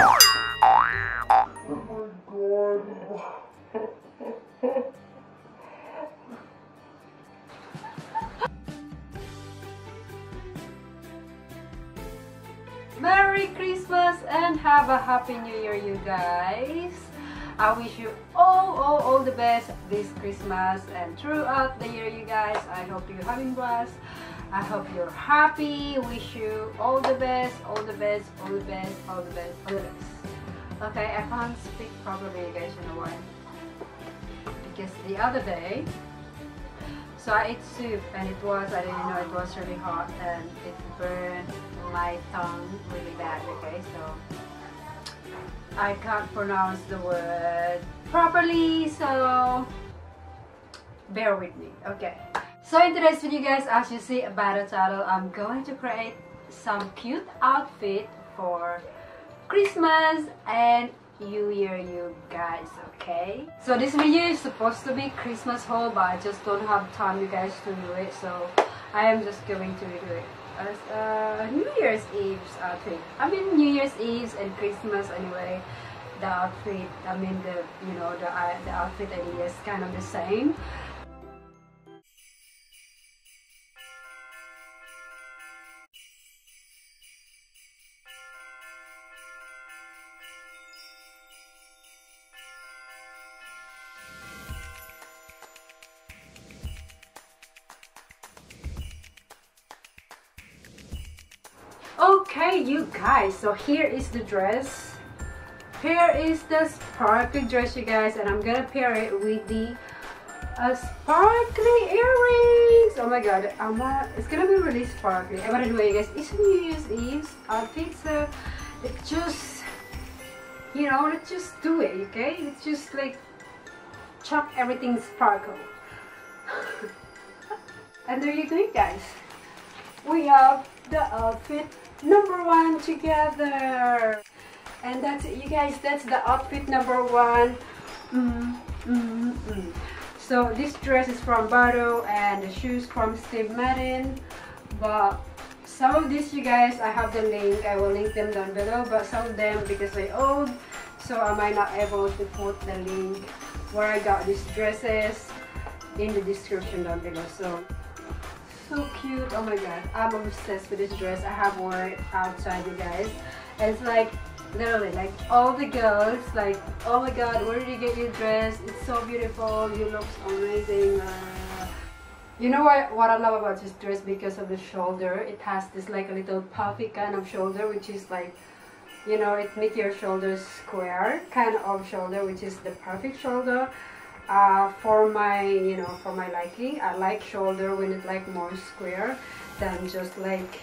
Oh my God. Merry Christmas and have a Happy New Year, you guys. I wish you all the best this Christmas and throughout the year, you guys. I hope you're having blast. I hope you're happy. Wish you all the best, all the best, all the best, all the best, all the best. Okay, I can't speak properly, you guys, in a while. Because the other day, so I ate soup and I didn't know it was really hot and it burned my tongue really bad, okay? So I can't pronounce the word properly, so bear with me, okay? So in today's video, guys, as you see by the title, I'm going to create some cute outfit for Christmas and New Year, you guys, okay? So this video is supposed to be Christmas haul, but I just don't have time, you guys, to do it, so I am just going to do it as New Year's Eve's outfit. I mean, New Year's Eve's and Christmas anyway, the outfit, I mean, the outfit idea is kind of the same. Okay, you guys, so here is the dress. Here is the sparkly dress, you guys, and I'm gonna pair it with the sparkly earrings. Oh my God, it's gonna be really sparkly. By the way, you guys, it's New Year's Eve outfit, so let's just, you know, let's just do it, okay? Let's just like chuck everything sparkle. And there you go, guys. We have the outfit number 1 together, and that's it, you guys. That's the outfit number 1. So this dress is from Bardo and the shoes from Steve Madden, but some of these, you guys, I have the link, I will link them down below, but some of them, because I own, so I might not able to put the link where I got these dresses in the description down below. So so cute, oh my God, I'm obsessed with this dress. I have worn it outside, you guys. It's like literally like all the girls like, oh my God, where did you get your dress? It's so beautiful, you look amazing. You know what I love about this dress? Because of the shoulder, it has this like a little puffy kind of shoulder, which is like, you know, it makes your shoulders square kind of shoulder, which is the perfect shoulder. For my, you know, for my liking, I like shoulder when it's like more square than just like,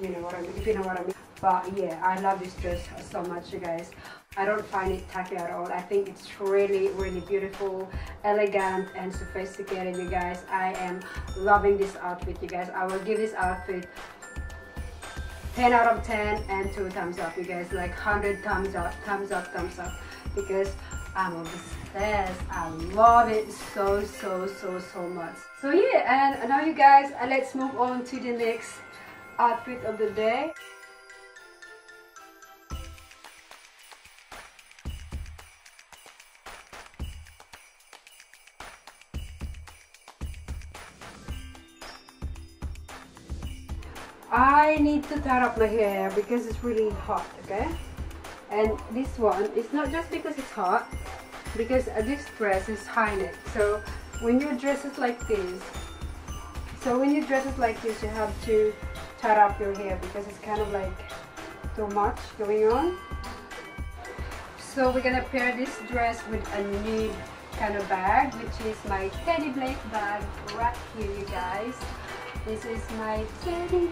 you know what I mean, if you know what I mean. But yeah, I love this dress so much, you guys. I don't find it tacky at all. I think it's really, really beautiful, elegant, and sophisticated, you guys. I am loving this outfit, you guys. I will give this outfit 10 out of 10 and 2 thumbs up, you guys. Like 100 thumbs up, thumbs up, thumbs up, because I'm obsessed. I love it so much. So yeah, and now, you guys, let's move on to the next outfit of the day. I need to tie up my hair because it's really hot, okay? And this one, it's not just because it's hot, because this dress is high neck. So when you dress it like this, you have to tie up your hair because it's kind of like too much going on. So we're gonna pair this dress with a nude kind of bag, which is my Teddy Blake bag right here, you guys. This is my Teddy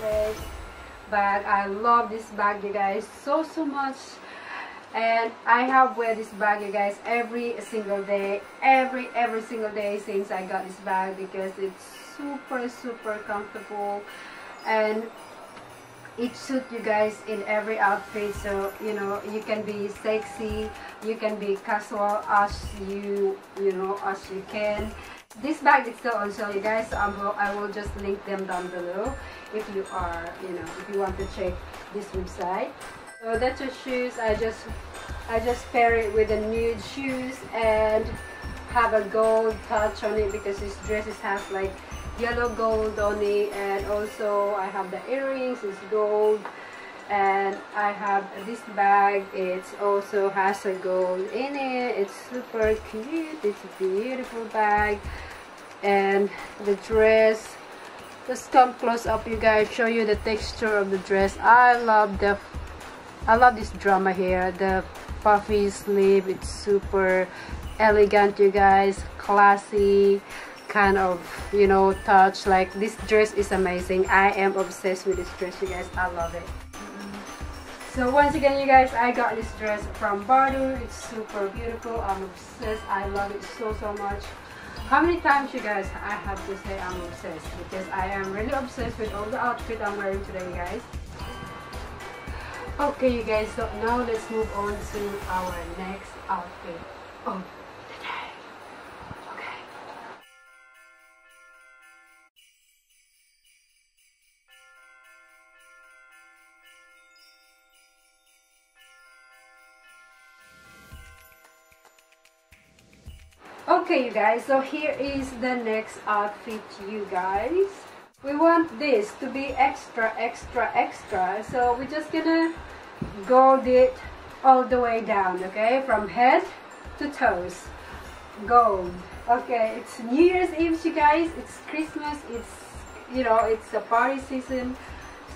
bag. Bag. I love this bag, you guys, so much, and I have wear this bag, you guys, every single day, every single day since I got this bag, because it's super comfortable and it suits you guys in every outfit. So, you know, you can be sexy, you can be casual as you can. This bag is still on sale, you guys, so I will just link them down below if you want to check this website. So that's your shoes. I just pair it with the nude shoes and have a gold touch on it because his dresses have like yellow gold on it, and also I have the earrings, it's gold, and I have this bag, it also has a gold in it. It's super cute, it's a beautiful bag. And the dress, let's come close up you guys, show you the texture of the dress. I love this drama here, the puffy sleeve, it's super elegant you guys, classy kind of, you know, touch. Like this dress is amazing, I am obsessed with this dress you guys, I love it. So once again you guys, I got this dress from Bardo, it's super beautiful, I'm obsessed, I love it so much. How many times you guys I have to say I'm obsessed, because I am really obsessed with all the outfit I'm wearing today you guys. Okay you guys, so now let's move on to our next outfit of the day. Okay. Okay you guys, so here is the next outfit you guys. We want this to be extra, so we're just gonna gold it all the way down, okay? From head to toes, gold. Okay, it's New Year's Eve, you guys. It's Christmas. It's, you know, it's a party season.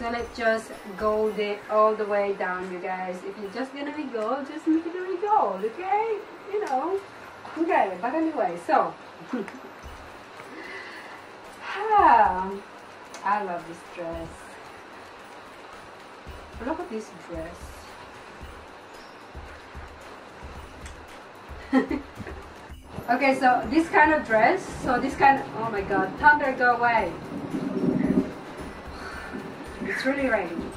So let's just gold it all the way down, you guys. If you're just gonna be gold, just make it really gold, okay? You know. Okay, but anyway, so. I love this dress. Look at this dress. Okay, so this kind of dress, so this kind of, oh my god, thunder go away. It's really raining.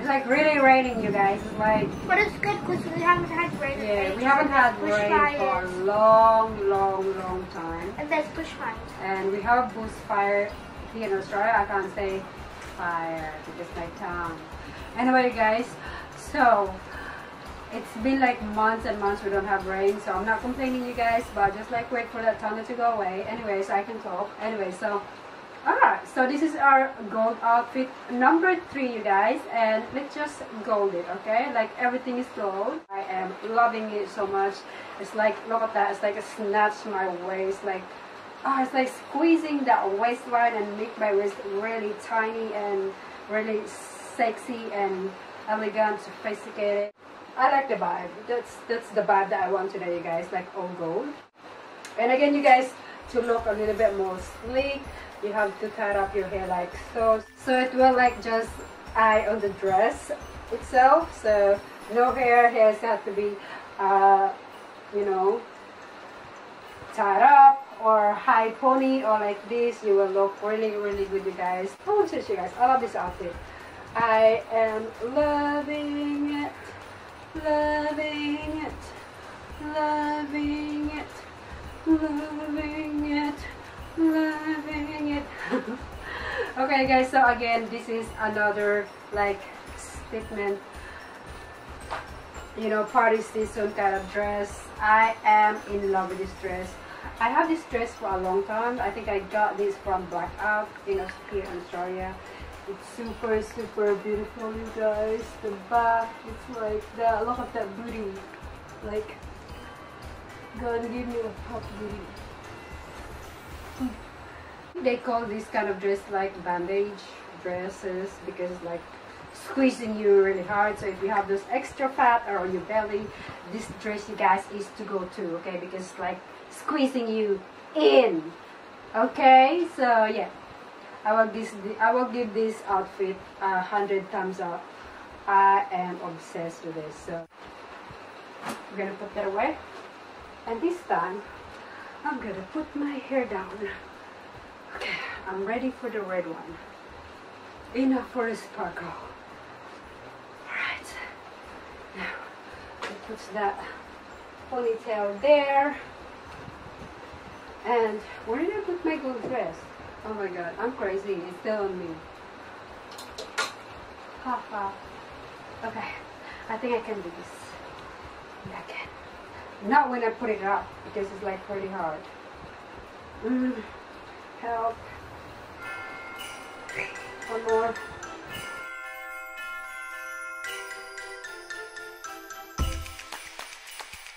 It's like really raining you guys. It's like, but it's good because we haven't had rain. Yeah, we haven't had rain for a long time. And there's bushfires. And we have bushfire here in Australia. I can't say fire because my town. Anyway guys, so it's been like months and months we don't have rain, so I'm not complaining you guys, but just like wait for that thunder to go away. Anyway, so I can talk. Anyway, so alright, so this is our gold outfit number 3 you guys, and let's just gold it, okay? Like everything is gold. I am loving it so much. It's like, look at that, it's like a snatch my waist, like, oh, it's like squeezing that waistline and make my waist really tiny and really sexy and elegant, sophisticated. I like the vibe. That's the vibe that I want today you guys, like all gold. And again you guys, to look a little bit more sleek, you have to tie up your hair like so, so it will like just eye on the dress itself. So no hair has to be you know, tied up or high pony or like this. You will look really good you guys. Oh shit you guys, I love this outfit. I am loving it. Okay guys, so again this is another like statement, you know, party season kind of dress. I am in love with this dress. I have this dress for a long time. I think I got this from Blackout in Australia. It's super beautiful you guys. The back, it's like the look of that booty, like gonna give me a pop booty. They call this kind of dress like bandage dresses because like squeezing you really hard. So if you have those extra fat or on your belly, this dress you guys is to go to, okay? Because it's like squeezing you in, okay? So yeah, I will give this outfit 100 thumbs up. I am obsessed with this. So I'm gonna put that away, and this time I'm gonna put my hair down. Okay, I'm ready for the red one. Enough for a sparkle. Alright. Now, I put that ponytail there. And where did I put my gold dress? Oh my god, I'm crazy. It's still on me. Haha. Okay. I think I can do this. Yeah, I can. Not when I put it up, because it's like pretty hard. Help. One more.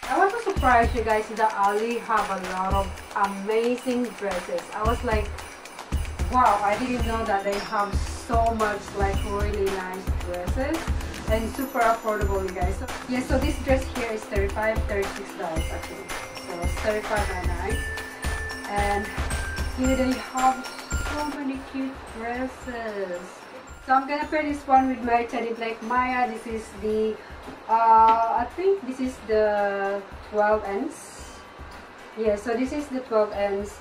I was so surprised, you guys, that Ali have a lot of amazing dresses. I was like, wow, I didn't know that they have so much like really nice dresses and super affordable, you guys. So, yeah, so this dress here is $36 actually. So $35.99. And here they have so many cute dresses. So I'm gonna pair this one with my Teddy Blake Maya. This is the I think this is the 12 ends. Yeah, so this is the 12 ends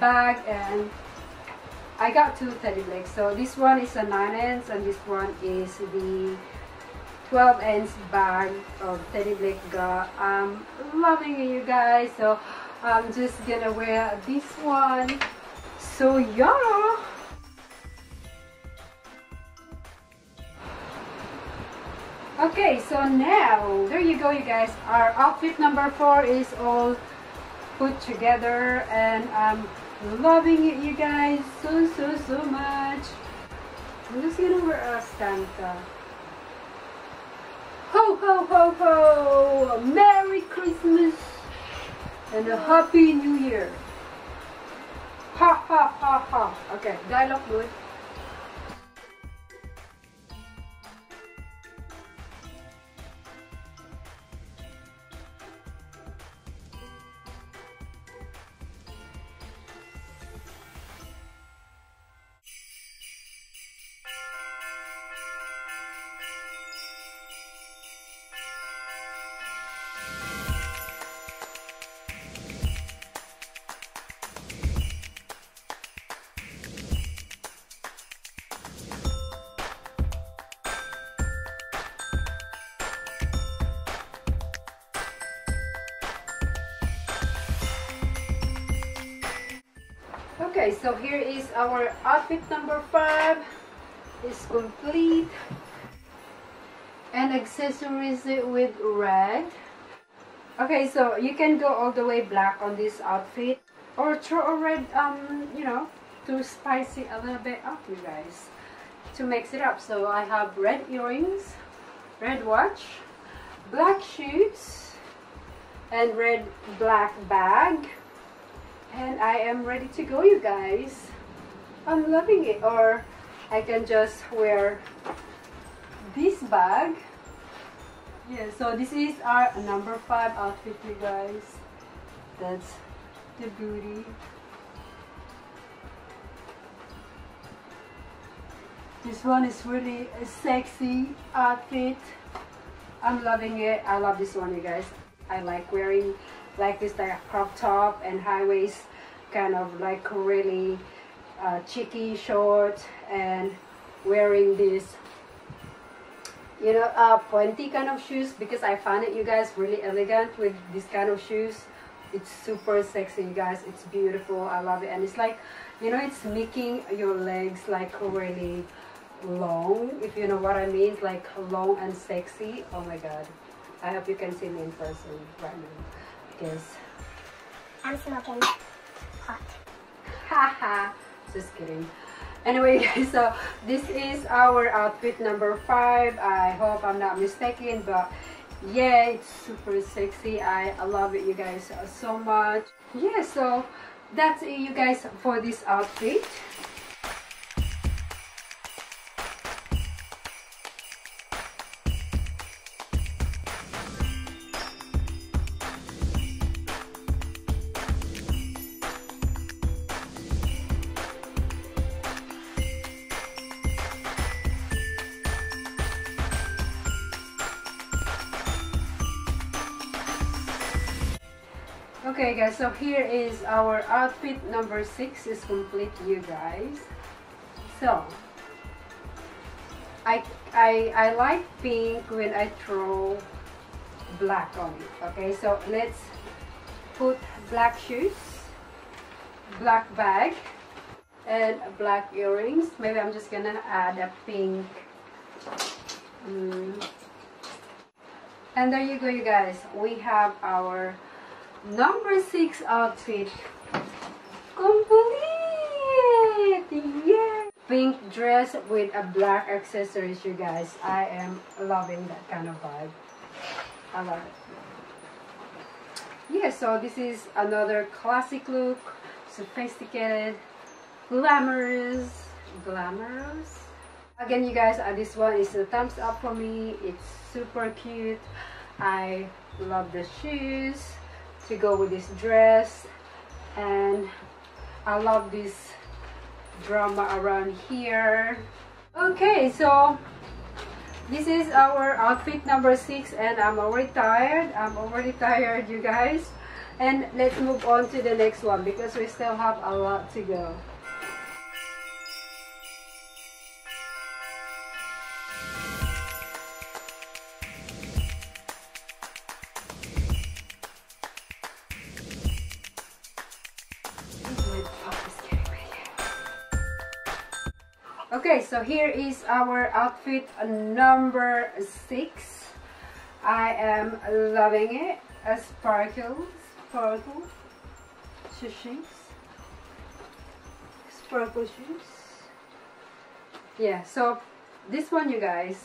bag, and I got two Teddy Blake. So this one is a 9 ends and this one is the 12 ends bag of Teddy Blake. I'm loving it, you guys. So I'm just gonna wear this one. So yeah. Okay, so now there you go, you guys. Our outfit number 4 is all put together, and I'm loving it, you guys, so much. I'm just gonna wear a Santa. Ho ho ho ho! Merry Christmas and a Happy New Year. Ha ha ha ha. Okay, dialogue good. Okay, so here is our outfit number 5. It's complete and accessories with red. Okay, so you can go all the way black on this outfit, or throw a red, you know, to spice it a little bit up, you guys, to mix it up. So I have red earrings, red watch, black shoes, and red black bag. And I am ready to go, you guys. I'm loving it. Or I can just wear this bag. Yeah, so this is our number 5 outfit, you guys. That's the booty. This one is really a sexy outfit. I'm loving it. I love this one, you guys. I like wearing like this type of crop top and high waist, kind of like really cheeky short, and wearing this, you know, pointy kind of shoes, because I found it, you guys, really elegant with this kind of shoes. It's super sexy, you guys. It's beautiful. I love it. And it's like, you know, it's making your legs like really long, if you know what I mean, like long and sexy. Oh my god, I hope you can see me in person right now. Yes. I'm smoking hot. Haha, just kidding. Anyway, guys, so this is our outfit number 5. I hope I'm not mistaken, but yeah, it's super sexy. I love it, you guys, so much. Yeah, so that's it, you guys, for this outfit. Okay, guys, so here is our outfit number 6 is complete, you guys. So I like pink when I throw black on it. Okay, so let's put black shoes, black bag, and black earrings. Maybe I'm just gonna add a pink And there you go, you guys, we have our number 6 outfit complete. Yeah, pink dress with a black accessories, you guys. I am loving that kind of vibe. I love it. Yeah, so this is another classic look, sophisticated, glamorous. Again, you guys, this one is a thumbs up for me. It's super cute. I love the shoes to go with this dress, and I love this drama around here. Okay, so this is our outfit number 6, and I'm already tired. You guys, and let's move on to the next one because we still have a lot to go. Okay, so here is our outfit number 6. I am loving it. A sparkle shoes. Sparkle shoes. Yeah, so this one, you guys,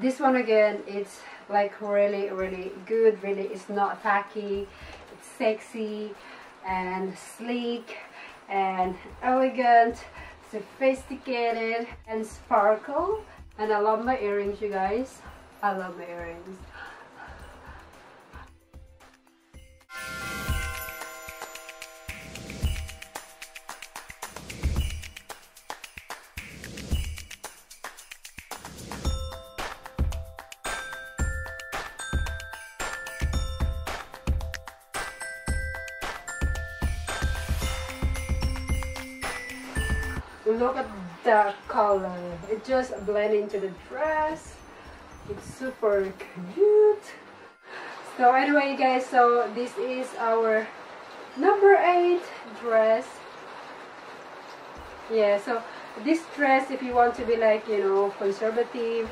this one again, it's like really good. Really, it's not tacky, it's sexy and sleek and elegant, sophisticated and sparkle. And I love my earrings, you guys. I love my earrings. Look at the color. It just blends into the dress. It's super cute. So anyway, you guys, so this is our number 8 dress. Yeah, so this dress, if you want to be like, you know, conservative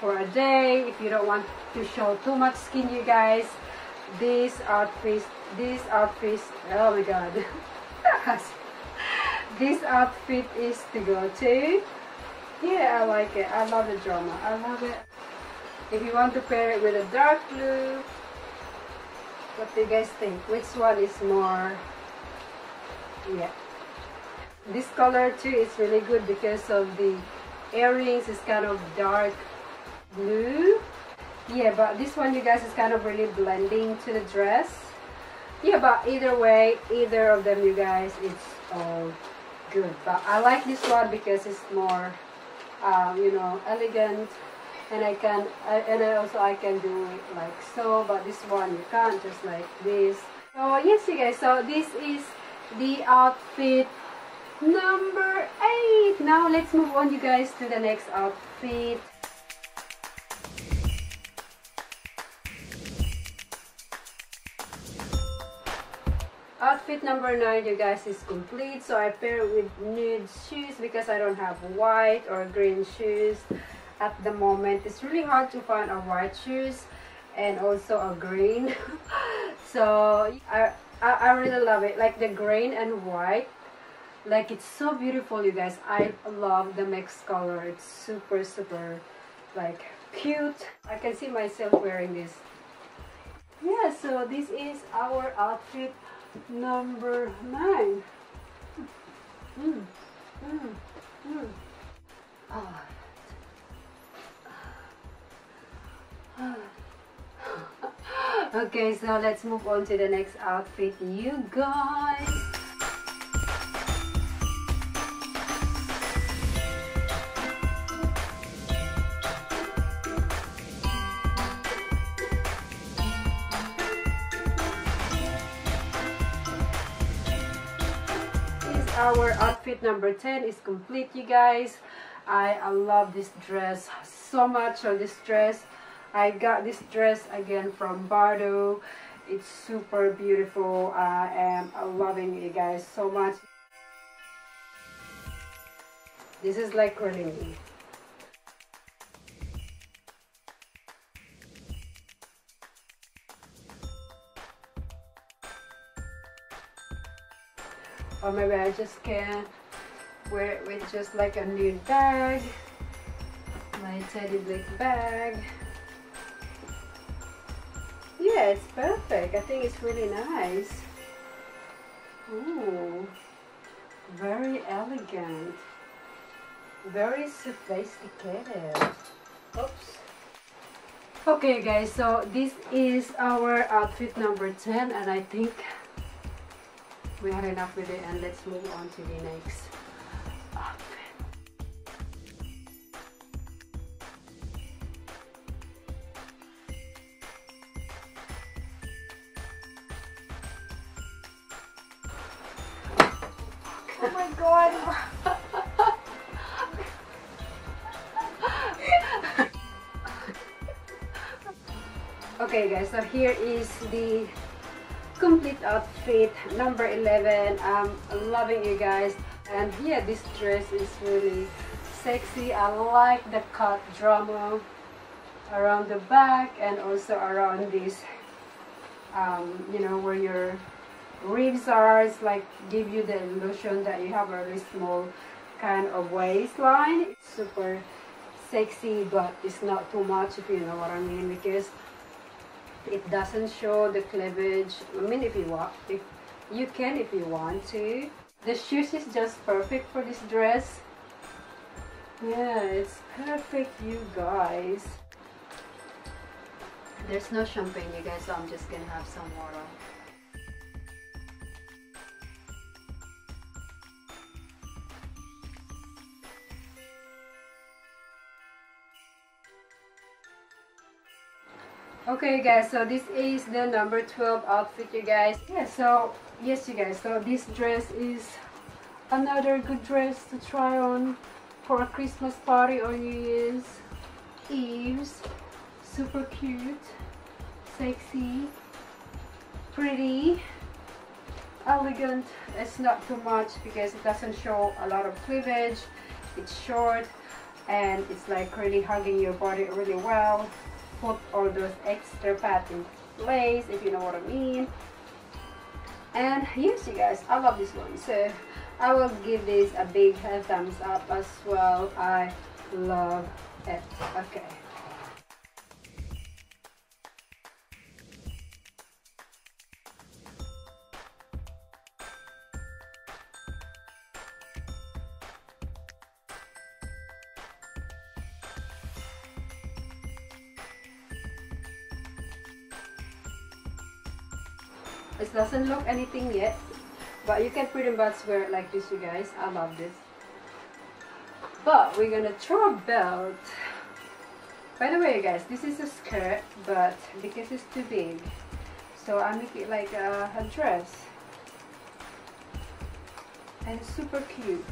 for a day, if you don't want to show too much skin, you guys, this outfit, oh my god. This outfit is to go to. Yeah, I like it. I love the drama. I love it. If you want to pair it with a dark blue, what do you guys think? Which one is more? Yeah. This color too is really good because of the earrings. It's kind of dark blue. Yeah, but this one, you guys, is kind of really blending to the dress. Yeah, but either way, either of them, you guys, it's all good. But I like this one because it's more you know, elegant, and I also can do it like so, but this one you can't, just like this. So yes, you guys, so this is the outfit number 8. Now let's move on, you guys, to the next outfit. Outfit number 9, you guys, is complete. So I pair with nude shoes because I don't have white or green shoes at the moment. It's really hard to find a white shoes and also a green. So I really love it, like the green and white, like it's so beautiful, you guys. I love the mixed color. It's super like cute. I can see myself wearing this. Yeah, so this is our outfit number 9. Okay, so let's move on to the next outfit, you guys. Our outfit number 10 is complete, you guys. I love this dress so much. So this dress, I got this dress again from Bardo. It's super beautiful. I am loving you guys so much. This is like curling. or maybe I just can wear it with just like a nude bag, my Teddy Blake bag. Yeah, it's perfect. I think it's really nice. Ooh, very elegant, very sophisticated. Oops. Okay guys, so this is our outfit number 10, and I think we had enough with it, and let's move on to the next outfit. Oh my god! Okay guys, so here is the complete outfit number 11. I'm loving you guys, and yeah, this dress is really sexy. I like the cut drama around the back and also around this you know, where your ribs are. It's like give you the illusion that you have a really small kind of waistline. It's super sexy, but it's not too much, if you know what I mean, because it doesn't show the cleavage. I mean, if you want to. The shoes is just perfect for this dress. Yeah, it's perfect, you guys. There's no champagne, you guys, so I'm just gonna have some water. Okay guys, so this is the number 12 outfit, you guys. Yeah, so yes you guys, so this dress is another good dress to try on for a Christmas party or New Year's Eve's. Super cute, sexy, pretty, elegant. It's not too much because it doesn't show a lot of cleavage. It's short and it's like really hugging your body really well. Put all those extra pads in place, if you know what I mean. And yes you guys, I love this one, so I will give this a big thumbs up as well. I love it. Okay, it doesn't look anything yet, but you can pretty much wear it like this, you guys. I love this. But we're gonna throw a belt. By the way, you guys, this is a skirt, but because it's too big, so I make it like a dress. And it's super cute.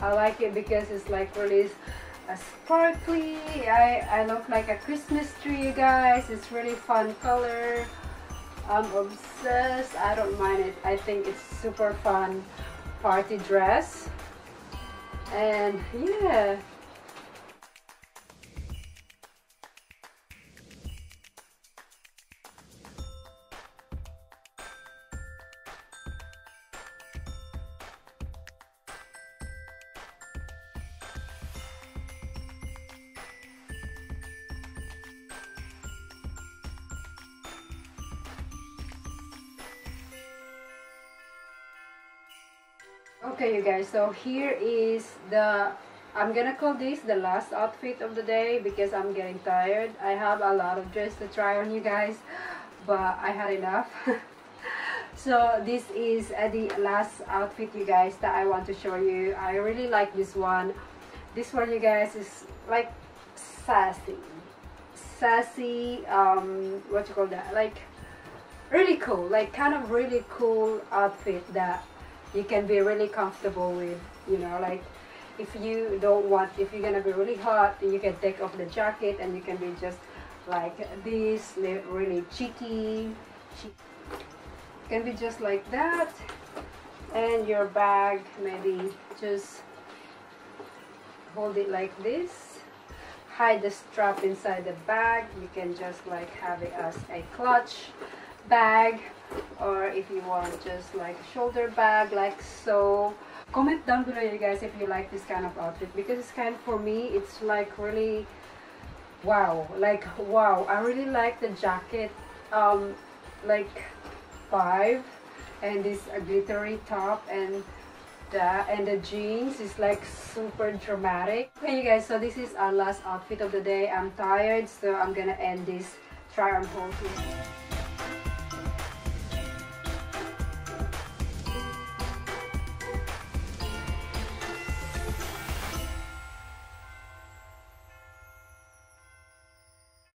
I like it because it's like really sparkly. I look like a Christmas tree, you guys. It's really fun color. I'm obsessed. I don't mind it. I think it's super fun party dress. And yeah, okay you guys, so here is the, I'm gonna call this the last outfit of the day because I'm getting tired. I have a lot of dress to try on, you guys, but I had enough. So this is the last outfit, you guys, that I want to show you. I really like this one. This one, you guys, is like sassy, what you call that, like really cool, like kind of really cool outfit that you can be really comfortable with, you know, like if you're gonna be really hot, you can take off the jacket and you can be just like this, really cheeky. You can be just like that, and your bag, maybe just hold it like this. hide the strap inside the bag. You can just like have it as a clutch bag, or if you want just like shoulder bag, like so. Comment down below you guys if you like this kind of outfit, because it's kind of, for me it's like really wow, like wow. I really like the jacket like vibe, and this glittery top and the jeans is like super dramatic. Okay you guys, so this is our last outfit of the day. I'm tired, so I'm gonna end this try on haul.